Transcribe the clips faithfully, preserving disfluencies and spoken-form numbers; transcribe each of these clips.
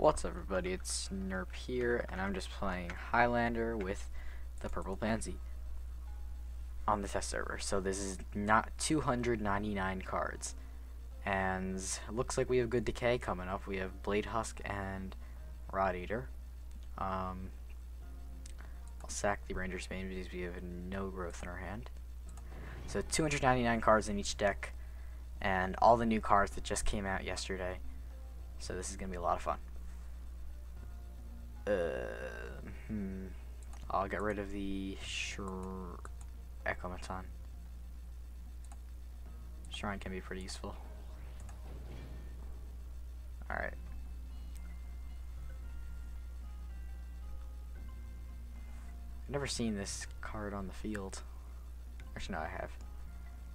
What's up, everybody? It's Nerp here, and I'm just playing Highlander with the Purple Panzy on the test server. So this is not two hundred ninety-nine cards, and looks like we have good decay coming up. We have Blade Husk and Rod Eater. Um, I'll sack the Ranger's Mane because we have no growth in our hand. So two hundred ninety-nine cards in each deck, and all the new cards that just came out yesterday. So this is gonna be a lot of fun. Uh, hmm. I'll get rid of the Sh Echomaton. Shrine can be pretty useful. Alright. I've never seen this card on the field. Actually, no, I have.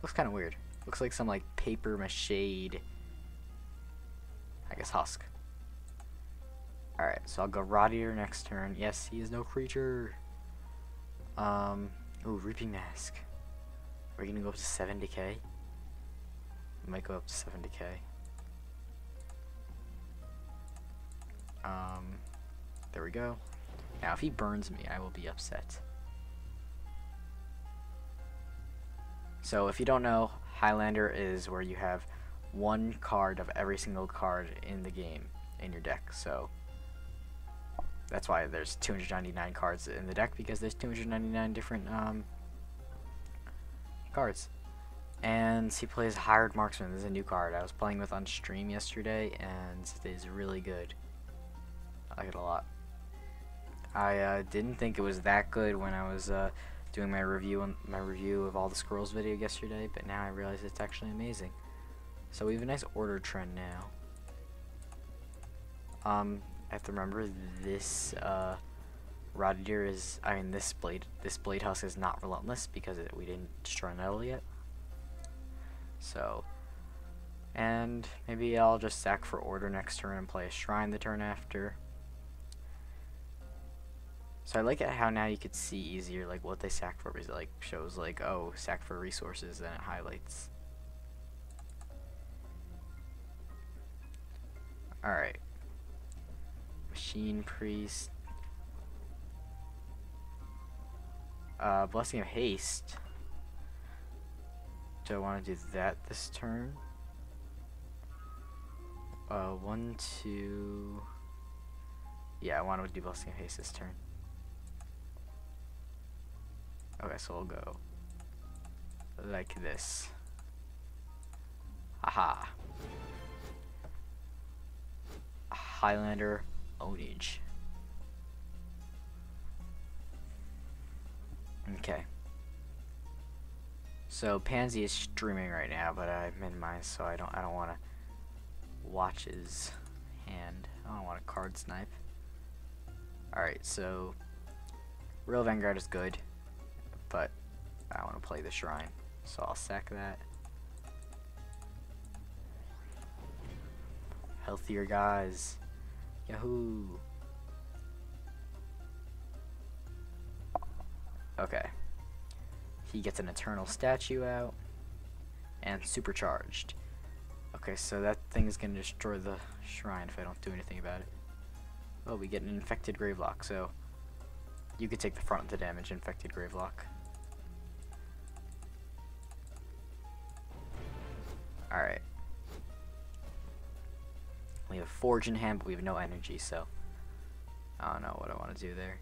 Looks kind of weird. Looks like some like paper mache, I guess, husk. Alright, so I'll go Rottier next turn. Yes, he is no creature. Um, ooh, Reaping Mask. We're gonna go up to seven decay. We might go up to seven decay. Um, there we go. Now, if he burns me, I will be upset. So, if you don't know, Highlander is where you have one card of every single card in the game in your deck. So that's why there's two hundred ninety-nine cards in the deck, because there's two hundred ninety-nine different um, cards. And he plays Hired Marksman. This is a new card I was playing with on stream yesterday, and it is really good. I like it a lot. I uh, didn't think it was that good when I was uh, doing my review on my review of all the Squirrels video yesterday, but now I realize it's actually amazing. So we have a nice order trend now. Um, I have to remember this uh, Rod Deer is, I mean this blade, this blade husk is not relentless because it, we didn't destroy metal yet. So, and maybe I'll just sack for order next turn and play a Shrine the turn after. So I like it how now you could see easier like what they sack for, because it like shows like, oh, sack for resources, and it highlights. Alright, Machine Priest, uh, Blessing of Haste. Do I want to do that this turn? Uh, one, two, yeah, I want to do Blessing of Haste this turn. Okay, so we'll go like this. Haha. Highlander ownage. Okay. So Pansy is streaming right now, but I minimize so I don't I don't want to watch his hand. I don't want to card snipe. All right, so Royal Vanguard is good, but I want to play the Shrine, so I'll sack that. Healthier guys. Yahoo! Okay. He gets an Eternal Statue out. And Supercharged. Okay, so that thing is going to destroy the Shrine if I don't do anything about it. Oh, we get an Infected Grave Lock, so you could take the front to damage Infected Grave Lock. Alright. We have Forge in hand, but we have no energy, so I don't know what I want to do there.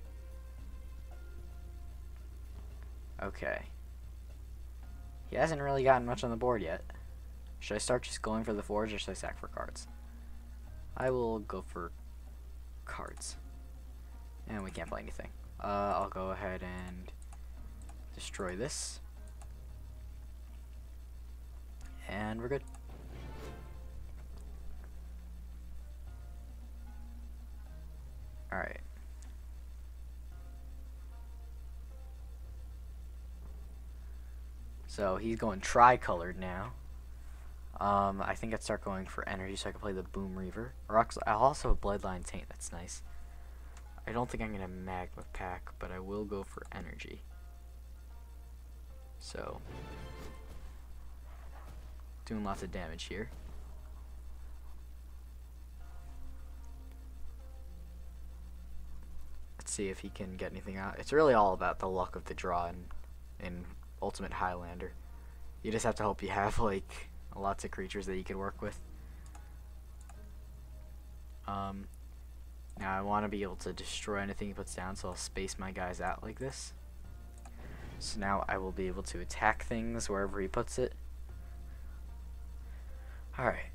Okay. He hasn't really gotten much on the board yet. Should I start just going for the Forge, or should I sack for cards? I will go for cards. And we can't play anything. Uh, I'll go ahead and destroy this. And we're good. Alright. So he's going tri-colored now. Um, I think I'd start going for energy so I can play the Boom Reaver. I'll also have Bloodline Taint, that's nice. I don't think I'm going to Magma Pack, but I will go for energy. So, doing lots of damage here. see if he can get anything out. It's really all about the luck of the draw in, in Ultimate Highlander. You just have to hope you have like lots of creatures that you can work with. Um, now I want to be able to destroy anything he puts down, so I'll space my guys out like this. So now I will be able to attack things wherever he puts it. Alright.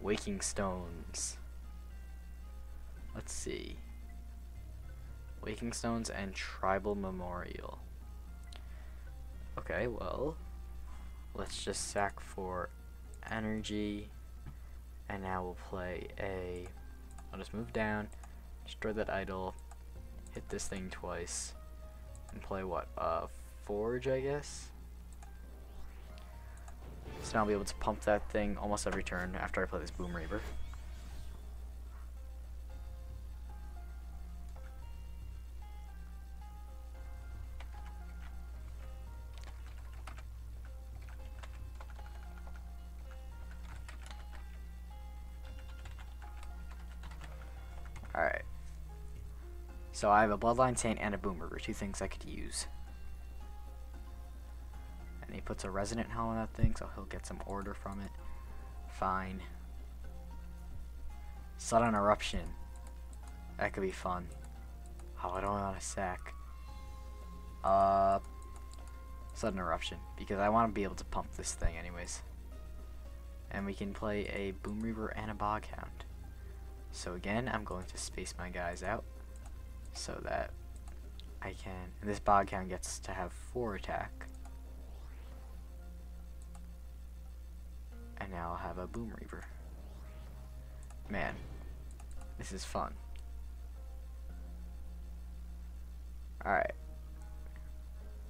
Waking Stones. Let's see. Waking Stones and Tribal Memorial. Okay, well, let's just sack for energy, and now we'll play a, I'll just move down, destroy that idol, hit this thing twice, and play what, uh, Forge, I guess? So now I'll be able to pump that thing almost every turn after I play this Boom Reaver. Alright. So I have a Bloodline Taint and a Boom Reaver, two things I could use. And he puts a Resonant Hell on that thing, so he'll get some order from it. Fine. Sudden Eruption. That could be fun. Oh, I don't want to sack. Uh, Sudden Eruption, because I want to be able to pump this thing anyways. And we can play a Boom Reaver and a Bog Hound. So again, I'm going to space my guys out so that I can... And this Bog Hound gets to have four attack. And now I'll have a Boom Reaver. Man, this is fun. Alright.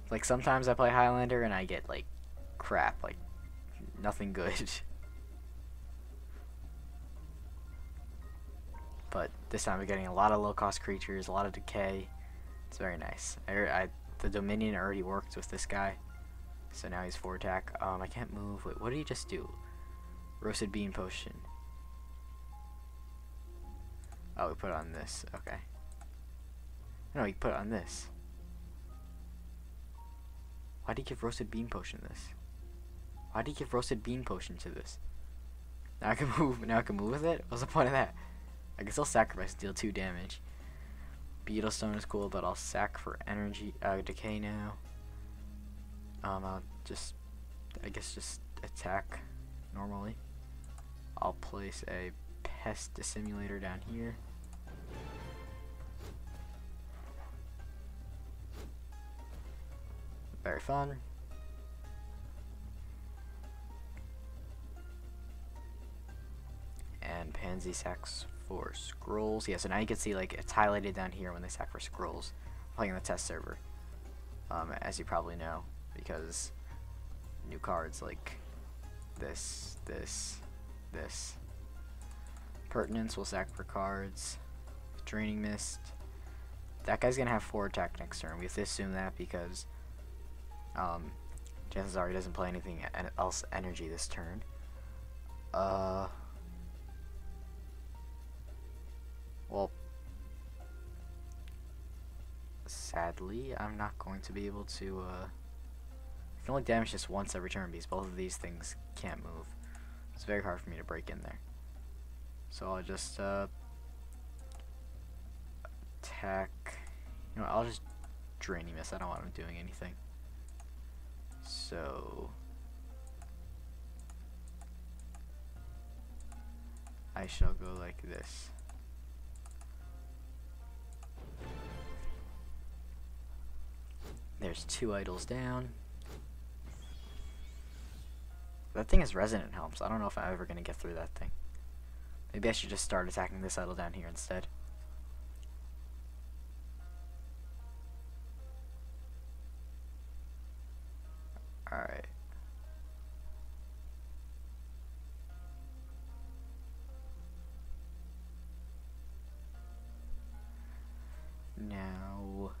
Like, sometimes I play Highlander and I get, like, crap. Like, nothing good. But this time we're getting a lot of low-cost creatures, a lot of decay. It's very nice. I, I, the Dominion already worked with this guy, so now he's four attack. Um, I can't move. Wait, what did he just do? Roasted Bean Potion. Oh, we put it on this. Okay. No, he put it on this. Why did he give Roasted Bean Potion to this? Why did he give Roasted Bean Potion to this? Now I can move. Now I can move with it. What's the point of that? I can still sacrifice and deal two damage. Beetle Stone is cool, but I'll sack for energy uh, decay now. Um, I'll just, I guess, just attack normally. I'll place a Pest Dissimulator down here. Very fun. And Pansy sacks for scrolls. Yeah, so now you can see, like, it's highlighted down here when they sack for scrolls. I'm playing on the test server, um, as you probably know, because new cards like this, this, this. Pertinence will sack for cards. Draining Mist. That guy's gonna have four attack next turn. We have to assume that because um, chances are he doesn't play anything else energy this turn. Uh. Well, sadly, I'm not going to be able to, uh, I can only damage this once every turn because both of these things can't move. It's very hard for me to break in there. So I'll just, uh, attack, you know, I'll just Draining Mist. I don't want him doing anything. So, I shall go like this. There's two idols down. That thing is Resonant Helms. I don't know if I'm ever going to get through that thing. Maybe I should just start attacking this idol down here instead. Alright. Now...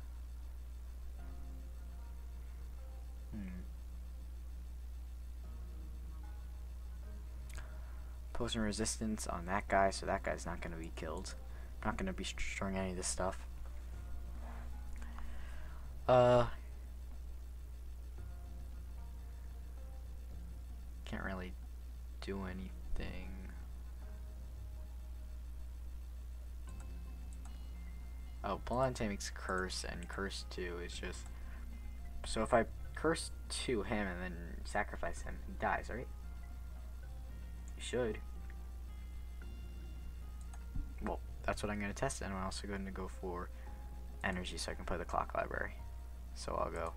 Potion Resistance on that guy, so that guy's not going to be killed. Not going to be destroying any of this stuff. Uh, can't really do anything. Oh, Bloodline Taint makes Curse, and Curse two is just... So if I curse to him and then sacrifice him, he dies, right? He should. Well, that's what I'm going to test, and I'm also going to go for energy so I can play the clock library. So I'll go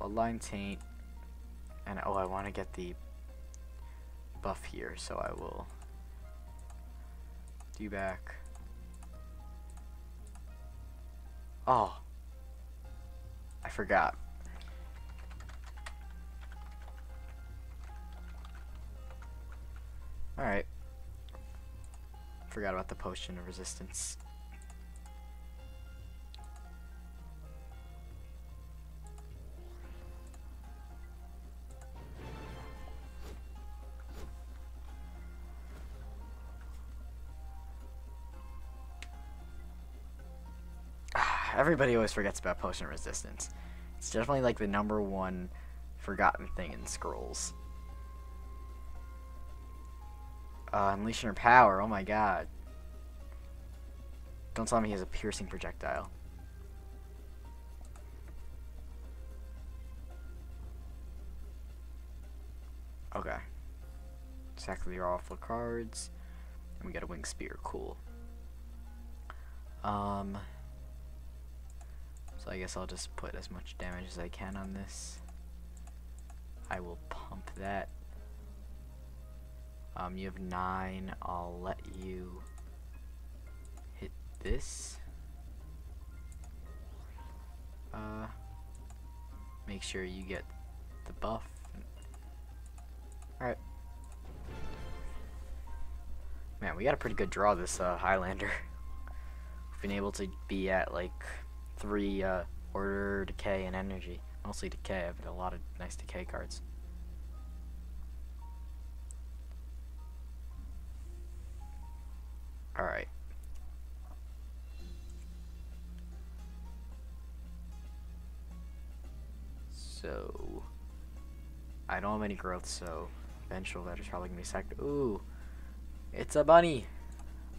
Bloodline Taint, and oh, I want to get the buff here, so I will do back... Oh, I forgot. Alright. Forgot about the Potion of Resistance. Everybody always forgets about Potion Resistance. It's definitely like the number one forgotten thing in scrolls. Uh, unleashing her power, oh my god. Don't tell me he has a piercing projectile. Okay. Exactly, they're awful cards. And we got a Wing Spear, cool. Um... So I guess I'll just put as much damage as I can on this. I will pump that. Um, you have nine. I'll let you hit this. Uh, make sure you get the buff. Alright. Man, we got a pretty good draw this uh, Highlander. We've been able to be at like... Three uh, order, decay, and energy. Mostly decay. I've got a lot of nice decay cards. All right. So I don't have any growth, so eventually that is probably gonna be sacked. Ooh, it's a bunny.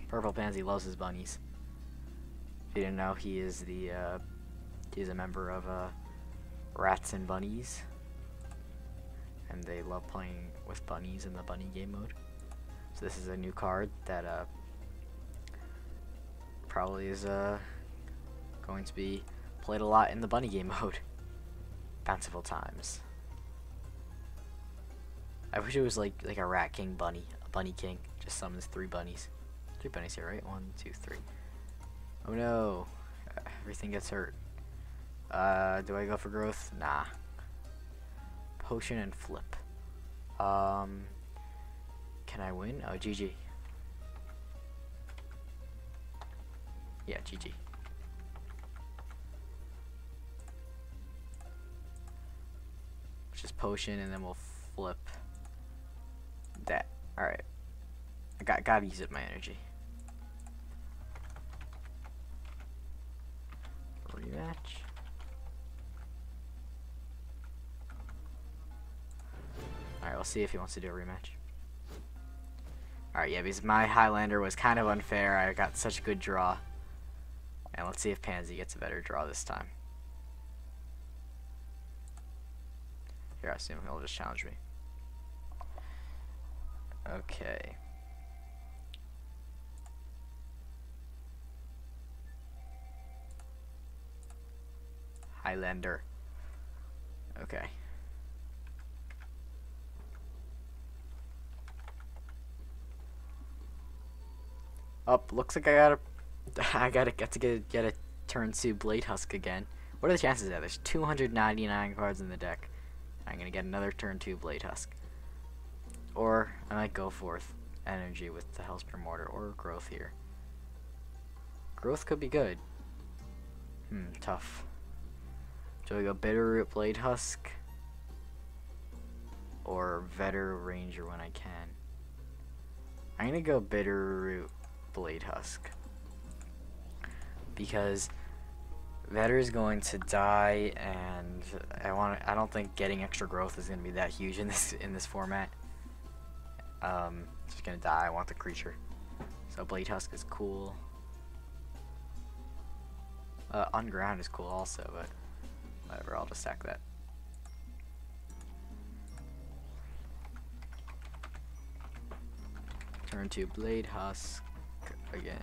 Purple Panzy loves his bunnies. You didn't know he is the uh, he's a member of uh, Rats and Bunnies, and they love playing with bunnies in the bunny game mode. So this is a new card that uh, probably is uh, going to be played a lot in the bunny game mode. Bountiful times. I wish it was like like a Rat King bunny, a Bunny King. Just summons three bunnies. Three bunnies here, right? One, two, three. Oh no, everything gets hurt. Uh, do I go for growth? Nah. Potion and flip. Um, can I win? Oh, G G. Yeah, G G. Just potion and then we'll flip that. Alright. I got, gotta use up my energy. Rematch. Alright, we'll see if he wants to do a rematch. Alright, yeah, because my Highlander was kind of unfair. I got such a good draw. And let's see if Pansy gets a better draw this time. Here, I assume he'll just challenge me. Okay. Highlander. Okay. Up. Oh, looks like I gotta, I gotta get to get get a turn two Blade Husk again. What are the chances of that? There's two hundred ninety-nine cards in the deck. I'm gonna get another turn two Blade Husk, or I might go forth energy with the Hellspear Mortar or growth here. Growth could be good. Hmm. Tough. Do I go Bitterroot Blade Husk or Vetter Ranger when I can? I'm gonna go Bitterroot Blade Husk, because Vetter is going to die, and I want I don't think getting extra growth is gonna be that huge in this in this format. Um, it's just gonna die. I want the creature, so Blade Husk is cool. Uh, Unground is cool also, but whatever. I'll just stack that. Turn to Blade Husk again.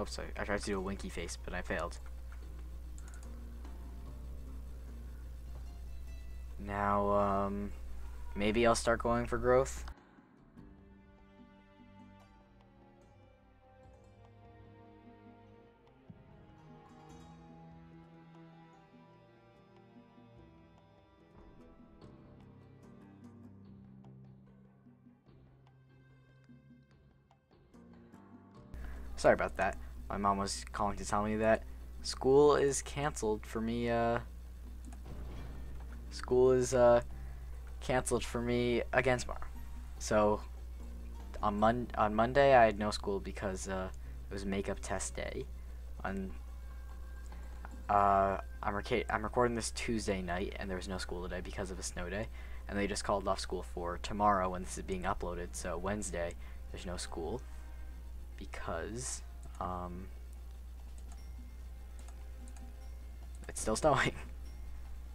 Oops, I, I tried to do a winky face, but I failed. Now, um, maybe I'll start going for growth. Sorry about that. My mom was calling to tell me that school is canceled for me. Uh, school is uh, canceled for me again tomorrow. So on Mon on Monday I had no school because uh, it was makeup test day. On uh, I'm rec I'm recording this Tuesday night, and there was no school today because of a snow day, and they just called off school for tomorrow when this is being uploaded. So Wednesday there's no school because. Um, it's still snowing,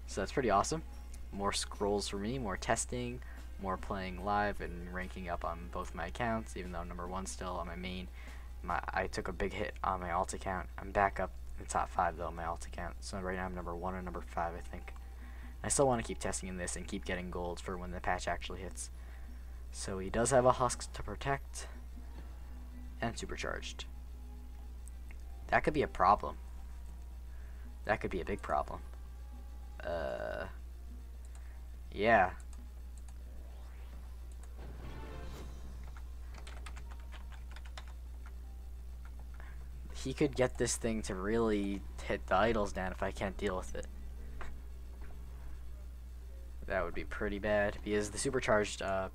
so that's pretty awesome. More scrolls for me, more testing, more playing live, and ranking up on both my accounts. Even though I'm number one still on my main, my I took a big hit on my alt account. I'm back up in the top five though on my alt account. So right now I'm number one or number five, I think. I still want to keep testing in this and keep getting gold for when the patch actually hits. So he does have a husk to protect and supercharged. That could be a problem. That could be a big problem. Uh, yeah. He could get this thing to really hit the idols down if I can't deal with it. That would be pretty bad, because the supercharged uh,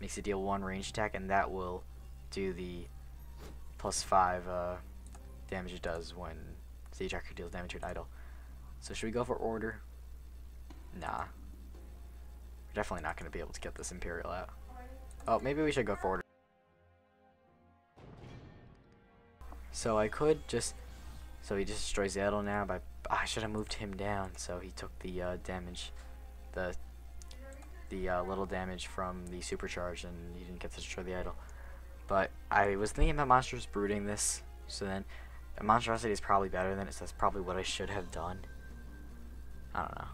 makes it deal one ranged attack, and that will do the plus five uh, damage it does when Sage Tracker deals damage to an idol. So should we go for order? Nah. We're definitely not going to be able to get this Imperial out. Oh, maybe we should go for order. So I could just... So he just destroys the idol now by... Oh, I should have moved him down, so he took the uh, damage... The the uh, little damage from the supercharge, and he didn't get to destroy the idol. But I was thinking about Monstrous Brooding this, so then... Monstrosity is probably better than it, so that's probably what I should have done. I don't know.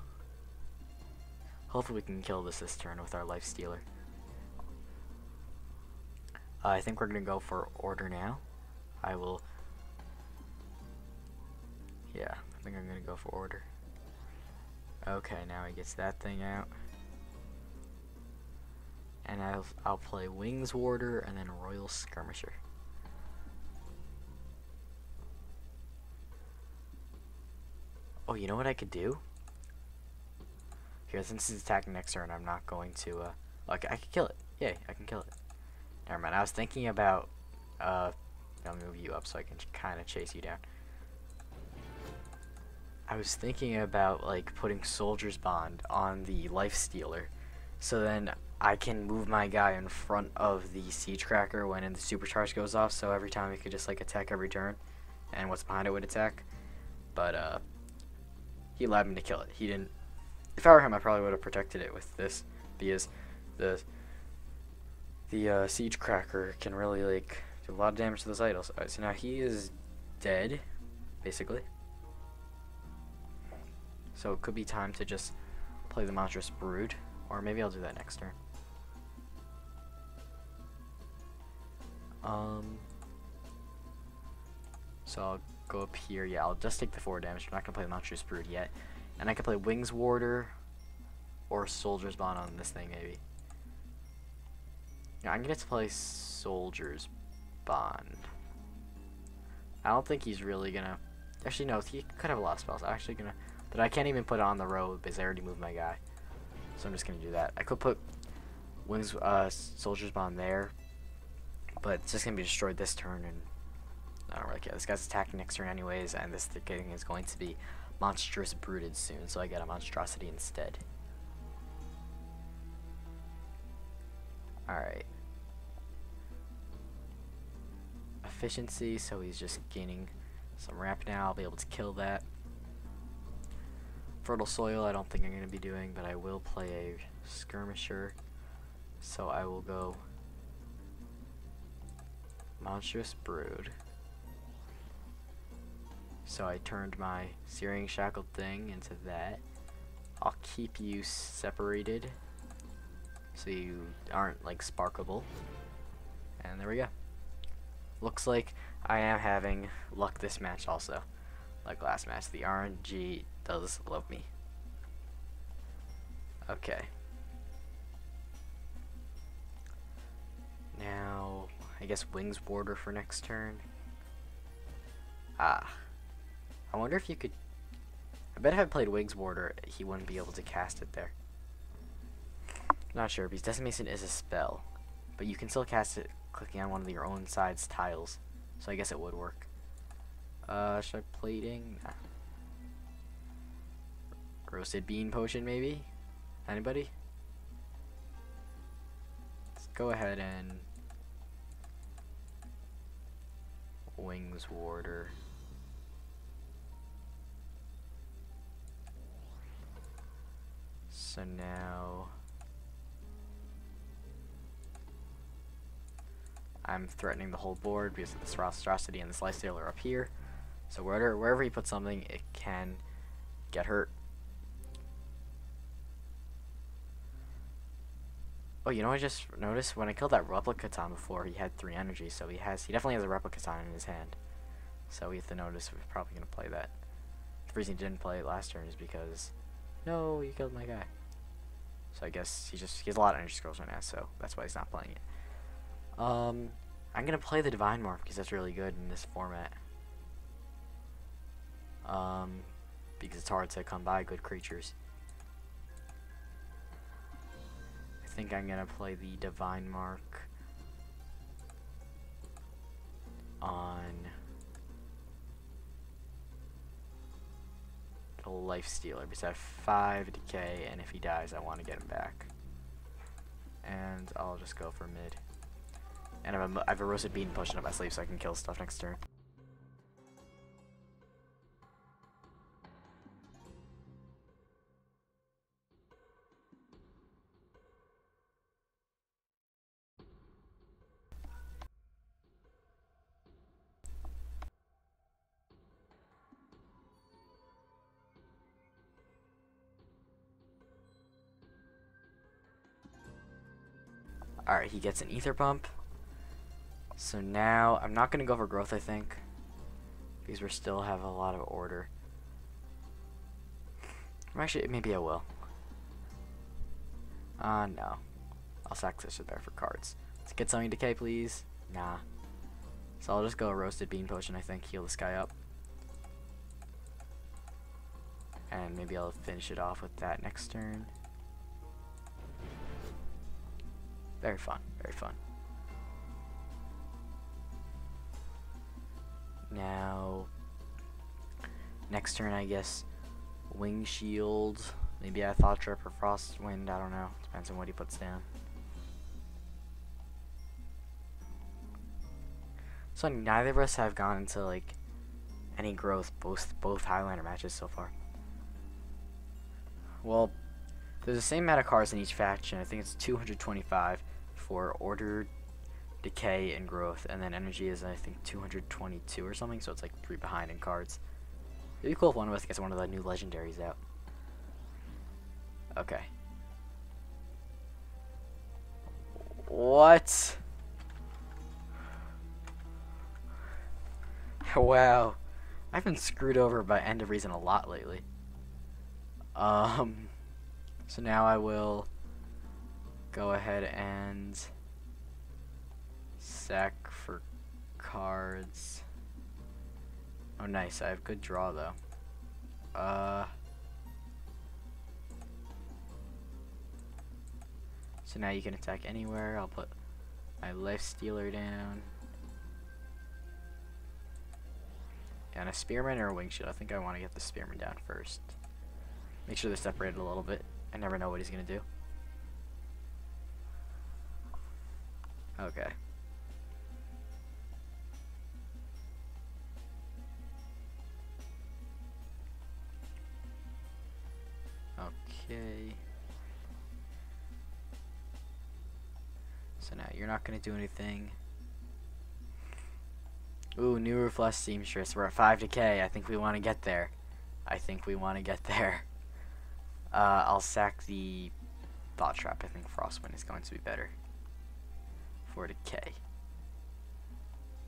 Hopefully we can kill this this turn with our Life Stealer. Uh, I think we're going to go for order now. I will... Yeah, I think I'm going to go for order. Okay, now he gets that thing out. And I'll, I'll play Wings Warder and then Royal Skirmisher. Oh, you know what I could do? Here, since it's attacking next turn, I'm not going to, uh... Like, I could kill it. Yay, I can kill it. Never mind, I was thinking about, uh... I'll move you up so I can kind of chase you down. I was thinking about, like, putting Soldier's Bond on the Life Stealer, so then I can move my guy in front of the Siege Cracker when the supercharge goes off, so every time it could just, like, attack every turn, and what's behind it would attack. But, uh... he allowed me to kill it. He didn't. If I were him, I probably would have protected it with this, because the the uh, Siege Cracker can really like do a lot of damage to those idols. All right, so now he is dead, basically. So it could be time to just play the Monstrous Brood, or maybe I'll do that next turn. Um. So I'll go up here. Yeah, I'll just take the four damage. I'm not gonna play the Monstrous Brood yet, and I can play Wings Warder or Soldier's Bond on this thing maybe. Yeah, I'm gonna have to play Soldier's Bond. I don't think he's really gonna. Actually, no, he could have a lot of spells. I'm actually gonna, but I can't even put it on the road because I already moved my guy. so I'm just gonna do that. I could put Wings uh, Soldier's Bond there, but it's just gonna be destroyed this turn, and I don't really care. This guy's attacking next turn anyways, and this thing is going to be Monstrous Brooded soon, so I get a Monstrosity instead. Alright. Efficiency, so he's just gaining some ramp now. I'll be able to kill that. Fertile Soil, I don't think I'm going to be doing, but I will play a Skirmisher. So I will go Monstrous Brood. So I turned my Searing Shackled thing into that. I'll keep you separated so you aren't like sparkable. And there we go. Looks like I am having luck this match also. Like last match, the R N G does love me. Okay. Now, I guess Wings Warder for next turn. Ah. I wonder if you could... I bet if I played Wings Warder, he wouldn't be able to cast it there. Not sure, because Decimation is a spell. But you can still cast it clicking on one of your own side's tiles. So I guess it would work. Uh, should I plating? Nah. Roasted Bean Potion, maybe? Anybody? Let's go ahead and... Wings Warder. So now... I'm threatening the whole board because of this Monstrosity and this Life Stealer up here. So wherever, wherever you put something, it can get hurt. Oh, you know, I just noticed when I killed that Replicaton before, he had three energy, so he has he definitely has a Replicaton in his hand. So we have to notice we're probably gonna play that. The reason he didn't play it last turn is because no, you killed my guy. So I guess he just he has a lot of energy scrolls right now, so that's why he's not playing it. Um, I'm gonna play the Divine Mark because that's really good in this format. Um, because it's hard to come by good creatures. I think I'm gonna play the Divine Mark on the Life Stealer because I have five decay, and if he dies, I want to get him back. And I'll just go for mid. And I have, a, I have a Roasted Bean Potion up my sleeve so I can kill stuff next turn. Alright, he gets an Ether Pump. So now, I'm not going to go for growth, I think, because we still have a lot of order. Actually, maybe I will. Uh, no. I'll sacrifice it there for cards. Let's get something decay, please. Nah. So I'll just go a Roasted Bean Potion, I think, heal this guy up. And maybe I'll finish it off with that next turn. Very fun, very fun. Now, next turn, I guess, Wing Shield. Maybe I thought Nerp or Frostwind. I don't know. Depends on what he puts down. So neither of us have gone into like any growth both both Highlander matches so far. Well, there's the same amount of cards in each faction. I think it's two hundred twenty-five for ordered decay and growth, and then energy is I think two hundred twenty-two or something, so it's like three behind in cards. It'd be cool if one of us gets one of the new legendaries out. Okay. What? Wow. I've been screwed over by End of Reason a lot lately. Um, so now I will go ahead and sack for cards. Oh nice, I have good draw though. Uh So now you can attack anywhere. I'll put my Life Stealer down. And a Spearman or a Wing Shield? I think I want to get the Spearman down first. Make sure they're separated a little bit. I never know what he's going to do. Okay. Okay. So now you're not going to do anything. Ooh, new Runeflesh Seamstress. We're at five K. I think we want to get there. I think we want to get there. Uh, I'll sack the Thought Trap. I think Frostwind is going to be better. forty K.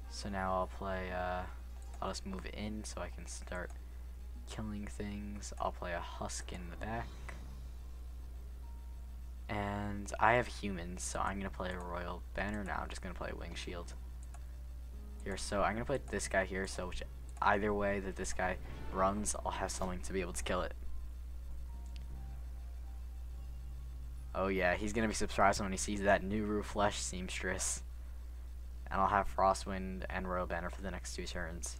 So now I'll play, uh, I'll just move in so I can start killing things. I'll play a Husk in the back. And I have humans, so I'm going to play a Royal Banner now. I'm just going to play a Wing Shield here. So I'm going to play this guy here, so which either way that this guy runs, I'll have something to be able to kill it. Oh yeah, he's going to be surprised when he sees that new Runeflesh Seamstress. And I'll have Frostwind and Royal Banner for the next two turns.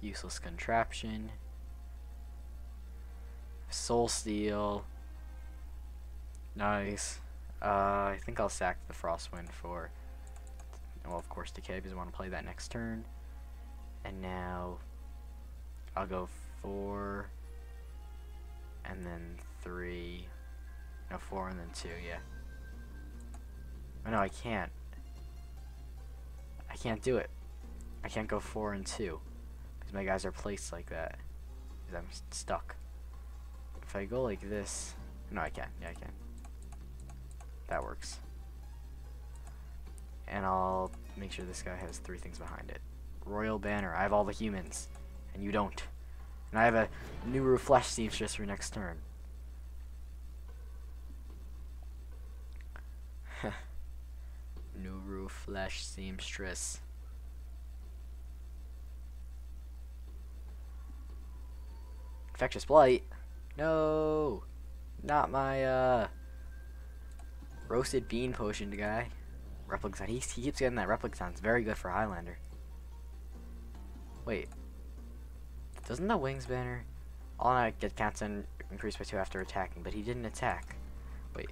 Useless Contraption. Soul Steal. Nice. Uh, I think I'll sack the Frostwind for... Well, of course, Decay, because I want to play that next turn. And now... I'll go... Four and then three, no four and then two, yeah. Oh no, I can't. I can't do it. I can't go four and two because my guys are placed like that. Because I'm st stuck. If I go like this, no, I can. Yeah, I can. That works. And I'll make sure this guy has three things behind it. Royal Banner. I have all the humans, and you don't. And I have a new Runeflesh Seamstress for next turn. New Runeflesh Seamstress. Infectious Blight. No, not my uh, Roasted Bean Potion guy. Replicaton. He, he keeps getting that Replicaton. It's very good for Highlander. Wait. Doesn't the Wings Banner all-night get counts and increased by two after attacking, but he didn't attack. Wait,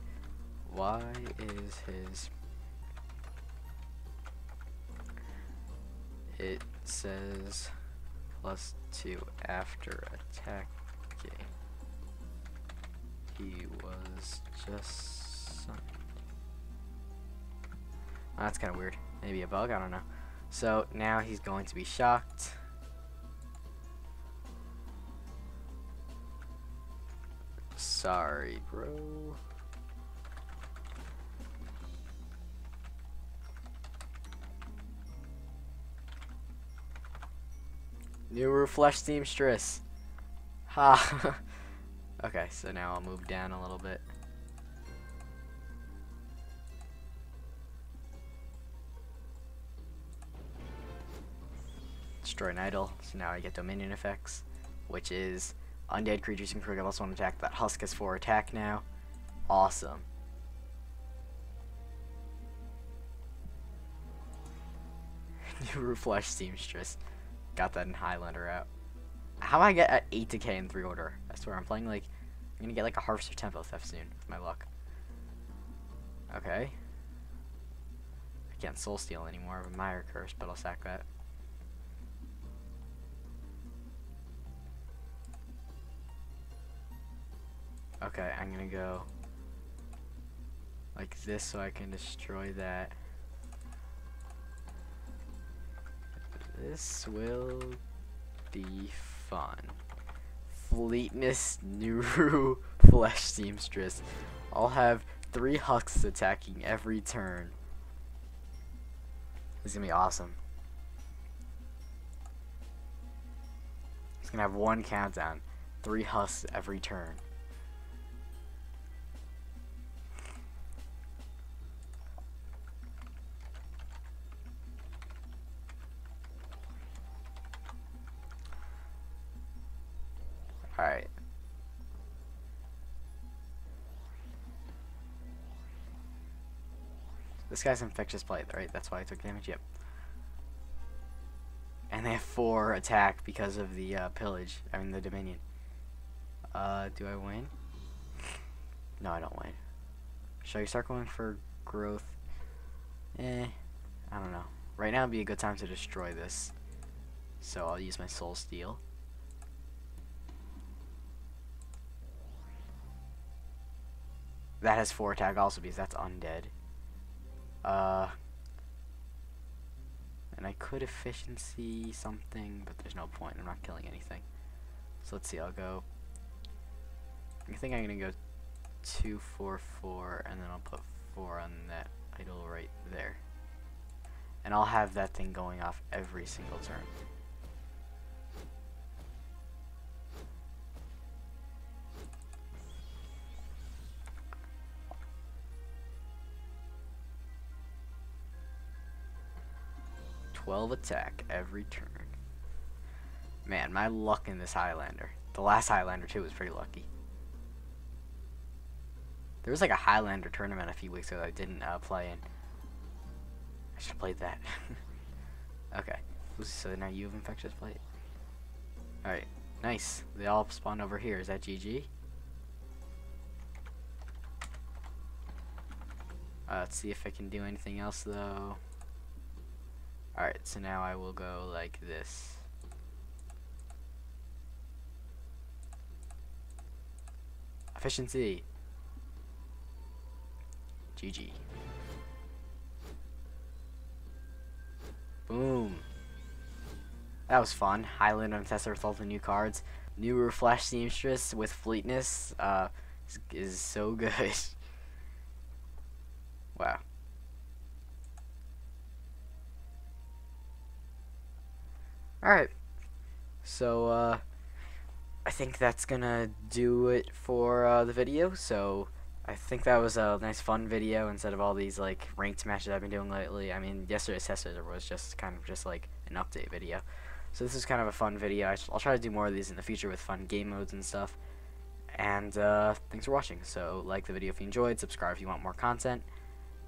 why is his... It says plus two after attacking. He was just... Oh, that's kind of weird. Maybe a bug? I don't know. So now he's going to be shocked. Sorry, bro. New Runeflesh Seamstress. Ha. Okay, so now I'll move down a little bit. Destroy an idol. So now I get Dominion effects, which is... Undead creatures can create plus one attack. That Husk has four attack now. Awesome. New Runeflesh Seamstress. Got that in Highlander out. How am I get at eight decay in three order? I swear I'm playing like I'm gonna get like a Harvester Tempo Theft soon with my luck. Okay. I can't Soul Steal anymore. I have a Mire Curse, but I'll sack that. Okay, I'm gonna go like this so I can destroy that. This will be fun. Fleetness, new Runeflesh Seamstress. I'll have three Husks attacking every turn. This is gonna be awesome. It's gonna have one countdown, three Husks every turn. This guy's Infectious Blight, right? That's why I took damage, yep. And they have four attack because of the uh, pillage, I mean the Dominion. Uh, do I win? No, I don't win. Should I start going for growth? Eh, I don't know. Right now would be a good time to destroy this. So I'll use my Soul Steel. That has four attack also because that's undead. Uh, and I could efficiency something, but there's no point. I'm not killing anything. So let's see, I'll go... I think I'm going to go two, four, four, and then I'll put four on that idol right there. And I'll have that thing going off every single turn. twelve attack every turn. Man, my luck in this Highlander. The last Highlander too was pretty lucky. There was like a Highlander tournament a few weeks ago that I didn't uh, play in. I should have played that. Okay. Ooh, so now you have Infectious Blight. Alright. Nice. They all spawn over here. Is that G G? Uh, let's see if I can do anything else though. Alright, so now I will go like this. Efficiency. G G. Boom. That was fun. Highlander and Tessera with all the new cards. New Runeflesh Seamstress with Fleetness uh, is, is so good. Wow. Alright, so uh, I think that's gonna do it for uh, the video, so I think that was a nice fun video instead of all these like ranked matches I've been doing lately. I mean, yesterday's tester was just kind of just like an update video, so this is kind of a fun video. I I'll try to do more of these in the future with fun game modes and stuff, and uh, thanks for watching. So like the video if you enjoyed, subscribe if you want more content,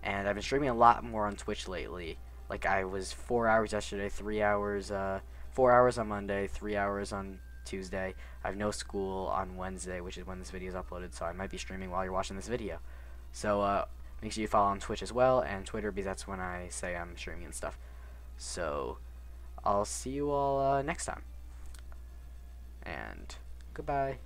and I've been streaming a lot more on Twitch lately. Like I was four hours yesterday, three hours... Uh, Four hours on Monday, three hours on Tuesday. I have no school on Wednesday, which is when this video is uploaded, so I might be streaming while you're watching this video. So uh, make sure you follow on Twitch as well, and Twitter, because that's when I say I'm streaming and stuff. So I'll see you all uh, next time. And goodbye.